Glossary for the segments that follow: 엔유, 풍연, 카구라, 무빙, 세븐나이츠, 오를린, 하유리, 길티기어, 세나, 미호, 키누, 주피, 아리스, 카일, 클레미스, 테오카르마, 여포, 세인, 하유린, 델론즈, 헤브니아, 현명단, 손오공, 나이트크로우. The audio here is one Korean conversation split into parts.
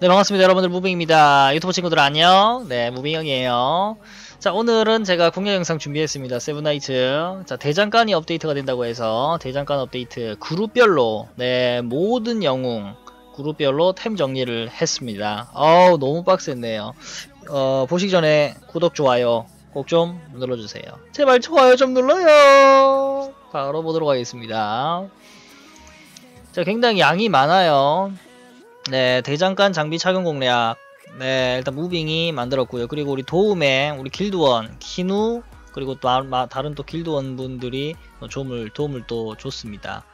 네, 반갑습니다 여러분들. 무빙입니다. 유튜브 친구들 안녕. 네, 무빙형이에요. 자, 오늘은 제가 공략 영상 준비했습니다. 세븐나이츠. 자, 대장간이 업데이트가 된다고 해서 대장간 업데이트 그룹별로, 네, 모든 영웅 그룹별로 템 정리를 했습니다. 어우, 너무 빡셌네요. 보시기 전에 구독, 좋아요 꼭 좀 눌러주세요. 제발 좋아요 좀 눌러요. 바로 보도록 하겠습니다. 자, 굉장히 양이 많아요. 네, 대장간 장비 착용 공략. 네, 일단 무빙이 만들었고요. 그리고 우리 도움에 우리 길드원 키누, 그리고 또 다른 또 길드원 분들이 도움을 또 줬습니다.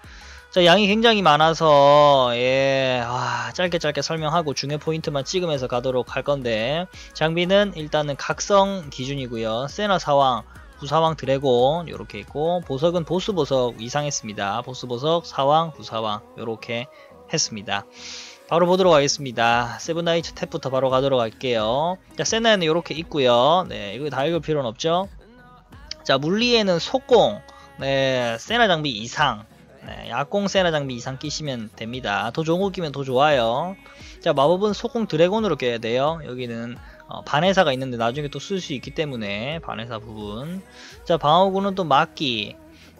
자, 양이 굉장히 많아서, 예, 아, 짧게 설명하고 중요 포인트만 찍으면서 가도록 할 건데, 장비는 일단은 각성 기준이고요. 세나 사왕, 부사왕 드래곤 요렇게 있고, 보석은 보스 보석 이상했습니다. 보스 보석, 사왕, 부사왕 요렇게 했습니다. 바로 보도록 하겠습니다. 세븐나이츠 탭부터 바로 가도록 할게요. 자, 세나에는 요렇게 있고요. 네, 이거 다 읽을 필요는 없죠. 자, 물리에는 속공, 네, 세나 장비 이상, 네, 약공 세나 장비 이상 끼시면 됩니다. 더 좋은 거 끼면 더 좋아요. 자, 마법은 속공 드래곤으로 껴야 돼요. 여기는 반회사가 있는데 나중에 또 쓸 수 있기 때문에 반회사 부분. 자, 방어구는 또 막기,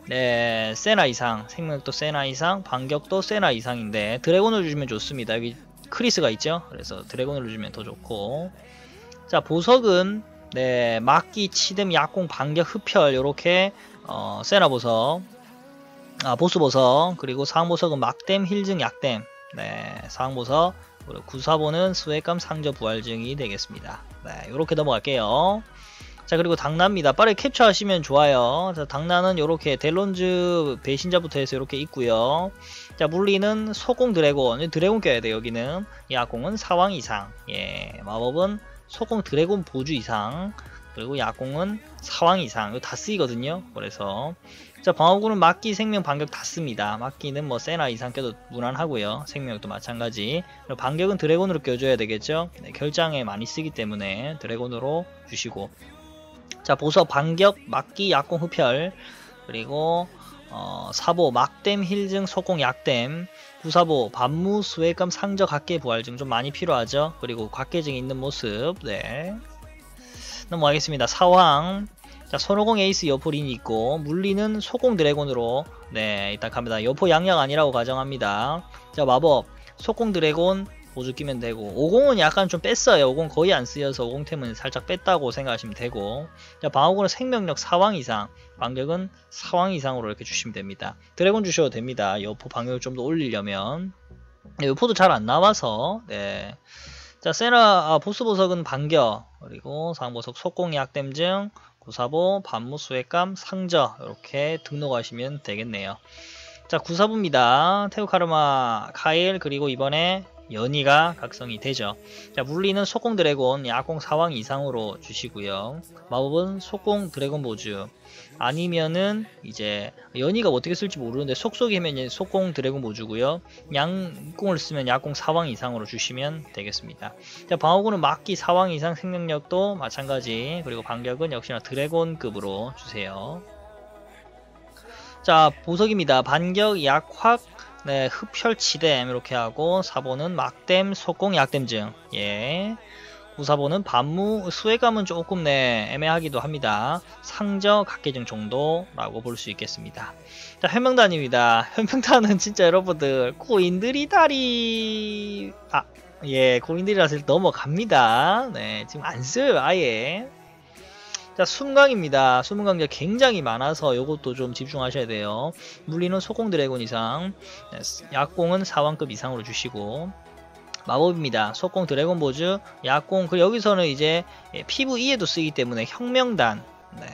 네, 세나 이상, 생명력도 세나 이상, 반격도 세나 이상인데 드래곤으로 주면 좋습니다. 여기 크리스가 있죠. 그래서 드래곤으로 주면 더 좋고. 자, 보석은, 네, 막기, 치듬, 약공, 반격, 흡혈 요렇게 세나 보석, 아, 보스 보석, 그리고 사항 보석은 막댐, 힐증, 약댐, 네, 사항 보석, 그리고 구사보는 수액감, 상저, 부활증이 되겠습니다. 네, 요렇게 넘어갈게요. 자, 그리고 당나입니다. 빠르게 캡처하시면 좋아요. 자, 당나는 요렇게 델론즈 배신자부터 해서 요렇게 있고요. 자, 물리는 소공 드래곤, 드래곤 껴야 돼. 여기는 야공은 사왕 이상, 예, 마법은 소공 드래곤 보주 이상, 그리고 야공은 사왕 이상, 이거 다 쓰이거든요. 그래서 자, 방어구는 막기, 생명, 반격 다 씁니다. 막기는 뭐 세나 이상 껴도 무난하고요. 생명도 마찬가지. 그리고 반격은 드래곤으로 껴줘야 되겠죠. 네, 결장에 많이 쓰기 때문에 드래곤으로 주시고. 자, 보석, 반격, 막기, 약공, 흡혈, 그리고 사보, 막댐, 힐증, 속공, 약댐, 구사보, 반무, 수액감, 상저, 각계, 부활증 좀 많이 필요하죠. 그리고 각계증 있는 모습, 네, 넘어가겠습니다. 사왕, 자, 손오공 에이스, 여포 린이 있고, 물리는 소공 드래곤으로, 네, 일단 갑니다. 여포 양양 아니라고 가정합니다. 자, 마법, 소공 드래곤, 보조 끼면 되고, 50은 약간 좀 뺐어요. 50 거의 안 쓰여서 50템은 살짝 뺐다고 생각하시면 되고. 자, 방어구는 생명력 사왕 이상, 반격은 사왕 이상으로 이렇게 주시면 됩니다. 드래곤 주셔도 됩니다. 여포 방역을 좀 더 올리려면. 네, 여포도 잘 안 나와서, 네. 자, 세나, 보스 보석은 반격, 그리고 상보석 속공 약댐증, 구사보, 반무, 수액감, 상저 이렇게 등록하시면 되겠네요. 자, 구사부입니다. 테오카르마, 카일, 그리고 이번에 연이가 각성이 되죠. 자, 물리는 속공 드래곤, 야공 사왕 이상으로 주시고요. 마법은 속공 드래곤 보주, 아니면은 이제 연이가 어떻게 쓸지 모르는데 속속이면 속공 드래곤 보주고요. 양공을 쓰면 야공 사왕 이상으로 주시면 되겠습니다. 자, 방어구는 막기 사왕 이상, 생명력도 마찬가지, 그리고 반격은 역시나 드래곤급으로 주세요. 자, 보석입니다. 반격, 약확, 네, 흡혈, 치댐 이렇게 하고, 사보는 막댐, 속공, 약댐증, 예, 구사보는 반무, 수액감은 조금, 네, 애매하기도 합니다. 상저, 각계증 정도라고 볼 수 있겠습니다. 자, 현명단입니다. 현명단은 진짜 여러분들 고인들이다리, 아, 예, 고인들이라서 넘어갑니다. 네, 지금 안 써요 아예. 자, 숨강입니다. 숨은 강자 굉장히 많아서 요것도 좀 집중하셔야 돼요. 물리는 소공 드래곤 이상, 약공은 사왕급 이상으로 주시고, 마법입니다. 소공 드래곤 보즈, 약공, 그리고 여기서는 이제 피부 2에도 쓰기 때문에 현명단, 네,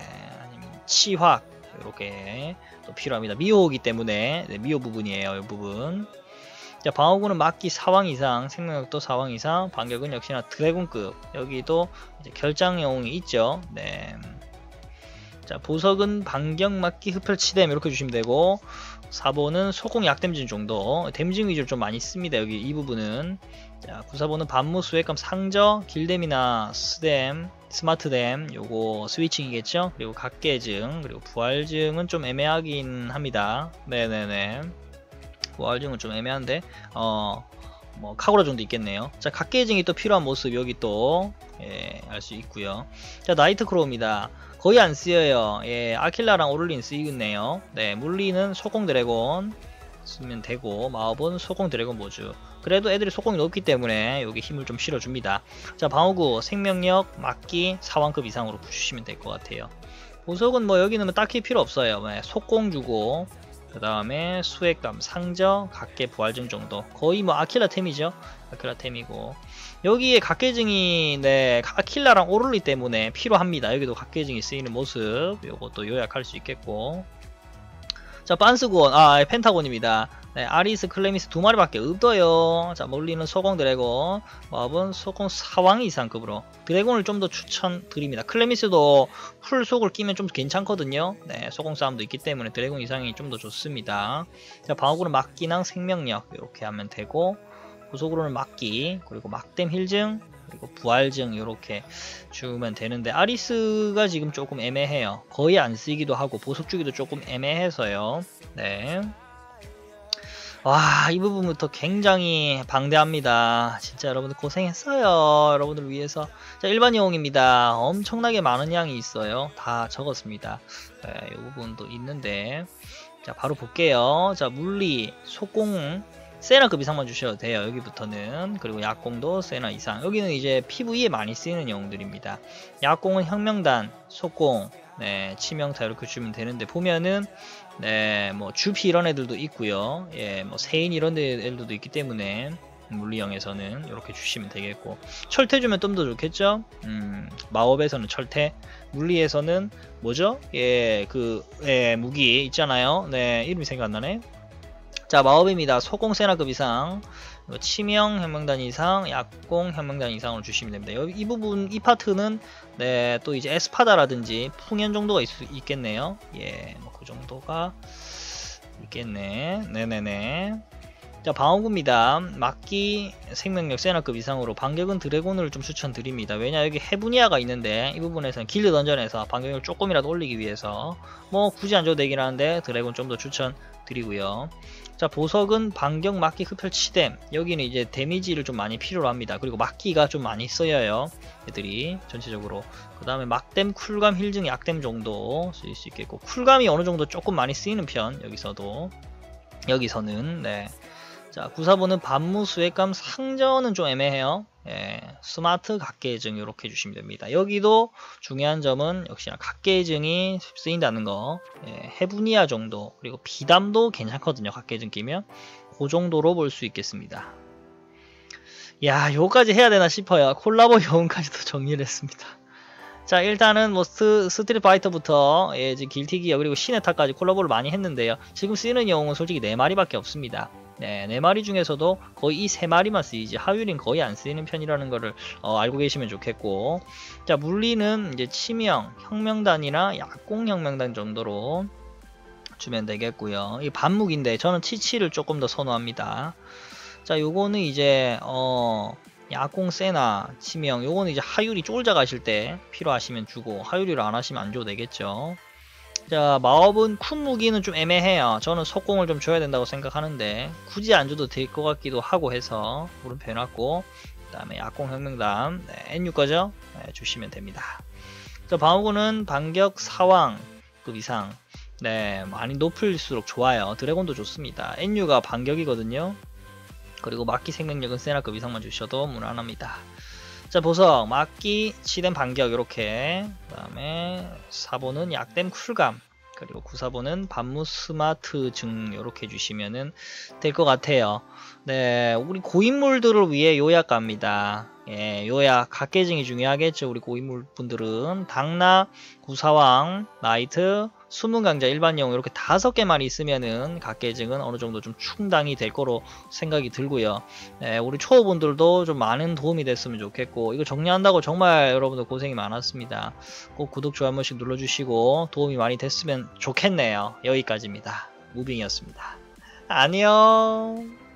아니면 치확 요렇게 또 필요합니다. 미호이기 때문에, 네, 미호 부분이에요, 요 부분. 자, 방어구는 막기 사왕 이상, 생명력도 사왕 이상, 반격은 역시나 드래곤급, 여기도 이제 결장 영웅이 있죠. 네. 자, 보석은 반격, 막기, 흡혈, 치댐 이렇게 주시면 되고, 사보는 소공 약댐증 정도, 댐증 위주로 좀 많이 씁니다. 여기 이 부분은. 자, 구사보는 반무, 수액감, 상저, 길댐이나 스댐, 스마트댐 요거 스위칭이겠죠. 그리고 각계증, 그리고 부활증은 좀 애매하긴 합니다. 네네네. 부활증은 좀 애매한데, 뭐 카구라 정도 있겠네요. 자, 각계징이 또 필요한 모습 여기 또 예, 알 수 있고요. 자, 나이트크로우입니다. 거의 안 쓰여요. 예, 아킬라랑 오를린 쓰이겠네요. 네, 물리는 소공 드래곤 쓰면 되고, 마법은 소공 드래곤 모주. 그래도 애들이 소공이 높기 때문에 여기 힘을 좀 실어줍니다. 자, 방어구 생명력 막기 4왕급 이상으로 부수시면 될 것 같아요. 보석은 뭐 여기는 뭐 딱히 필요 없어요. 네, 속공 주고 그 다음에 수액감 상저 각계 부활증 정도, 거의 뭐 아킬라템이죠. 아킬라템이고 여기에 각계증이 네 아킬라랑 오를리 때문에 필요합니다. 여기도 각계증이 쓰이는 모습 요것도 요약할 수 있겠고. 자, 빤스곤, 아 펜타곤입니다. 네, 아리스 클레미스 두 마리밖에 없어요. 자, 몰리는 소공 드래곤, 마법은 소공 4왕 이상급으로 드래곤을 좀 더 추천드립니다. 클레미스도 풀 속을 끼면 좀 괜찮거든요. 네, 소공 싸움도 있기 때문에 드래곤 이상이 좀 더 좋습니다. 자, 방어구는 막기랑 생명력 이렇게 하면 되고, 구속으로는 막기 그리고 막댐 힐증 그리고 부활증 이렇게 주면 되는데, 아리스가 지금 조금 애매해요. 거의 안 쓰이기도 하고 보석 주기도 조금 애매해서요. 네. 와, 이 부분부터 굉장히 방대합니다. 진짜 여러분들 고생했어요. 여러분들 위해서. 자, 일반 영웅입니다. 엄청나게 많은 양이 있어요. 다 적었습니다. 네, 이 부분도 있는데. 자, 바로 볼게요. 자, 물리, 속공. 세나급 이상만 주셔도 돼요. 여기부터는. 그리고 약공도 세나 이상. 여기는 이제 PV에 많이 쓰이는 영웅들입니다. 약공은 현명단, 속공, 네, 치명타 이렇게 주면 되는데, 보면은 네, 뭐 주피 이런 애들도 있고요. 예, 뭐 세인 이런 애들도 있기 때문에 물리형에서는 이렇게 주시면 되겠고, 철퇴 주면 좀 더 좋겠죠. 마법에서는 철퇴, 물리에서는 뭐죠? 예, 그 예, 무기 있잖아요. 네, 이름이 생각 안 나네. 자, 마법입니다. 소공 세나급 이상, 치명 현명단 이상, 약공 현명단 이상으로 주시면 됩니다. 여기 이 부분, 이 파트는 네, 또 이제 에스파다라든지 풍연 정도가 있겠네요. 예, 뭐 그 정도가 있겠네. 네네네. 자, 방어구입니다. 막기 생명력 세나급 이상으로, 반격은 드래곤을 좀 추천드립니다. 왜냐, 여기 헤브니아가 있는데 이 부분에서는 길드 던전에서 반격을 조금이라도 올리기 위해서 뭐 굳이 안 줘도 되긴 하는데 드래곤 좀 더 추천드리고요. 자, 보석은 반격, 막기, 흡혈, 치뎀. 여기는 이제 데미지를 좀 많이 필요로 합니다. 그리고 막기가 좀 많이 써여요, 얘들이 전체적으로. 그 다음에 막댐, 쿨감, 힐증, 약댐 정도 쓰일 수 있겠고, 쿨감이 어느 정도 조금 많이 쓰이는 편, 여기서도. 여기서는, 네. 자, 구사본은 반무, 수액감, 상저는 좀 애매해요. 예, 스마트, 각계증 이렇게 주시면 됩니다. 여기도 중요한 점은 역시나 각계증이 쓰인다는 거. 예, 헤브니아 정도, 그리고 비담도 괜찮거든요. 각계증 끼면 그 정도로 볼 수 있겠습니다. 야, 요까지 해야 되나 싶어요. 콜라보 영웅까지도 정리를 했습니다. 자, 일단은 뭐 스트릿 파이터부터 예, 길티기어 그리고 시네타까지 콜라보를 많이 했는데요. 지금 쓰이는 영웅은 솔직히 4마리밖에 없습니다. 네, 4마리 중에서도 거의 이 3마리만 쓰이지, 하유린 거의 안 쓰이는 편이라는 거를 알고 계시면 좋겠고. 자, 물리는 이제 치명 혁명단이나 약공 혁명단 정도로 주면 되겠고요. 이 반묵인데 저는 치치를 조금 더 선호합니다. 자, 요거는 이제 약공 세나 치명, 요거는 이제 하유리 쫄자 가실 때 필요하시면 주고, 하유리를 안 하시면 안 줘도 되겠죠. 자, 마법은 큰 무기는 좀 애매해요. 저는 속공을 좀 줘야 된다고 생각하는데 굳이 안 줘도 될 것 같기도 하고 해서 물음표 해놨고, 그 다음에 약공 혁명단, 네, 엔유 거죠? 네, 주시면 됩니다. 자, 방어구는 반격 4왕급 이상, 네, 많이 높을수록 좋아요. 드래곤도 좋습니다. 엔유가 반격이거든요. 그리고 막기 생명력은 세나급 이상만 주셔도 무난합니다. 자, 보석, 막기, 치뎀, 반격 이렇게, 그 다음에 4번은 약댐, 쿨감, 그리고 9,4번은 반무, 스마트 증 이렇게 주시면은 될 것 같아요. 네, 우리 고인물들을 위해 요약갑니다. 예, 요약 각계증이 중요하겠죠. 우리 고인물 분들은 당나, 구사왕, 나이트, 숨은 강자, 일반영 이렇게 5개만 있으면은 각계증은 어느 정도 좀 충당이 될 거로 생각이 들고요. 네, 우리 초보분들도 좀 많은 도움이 됐으면 좋겠고, 이거 정리한다고 정말 여러분들 고생이 많았습니다. 꼭 구독, 좋아요 한 번씩 눌러주시고 도움이 많이 됐으면 좋겠네요. 여기까지입니다. 무빙이었습니다. 안녕.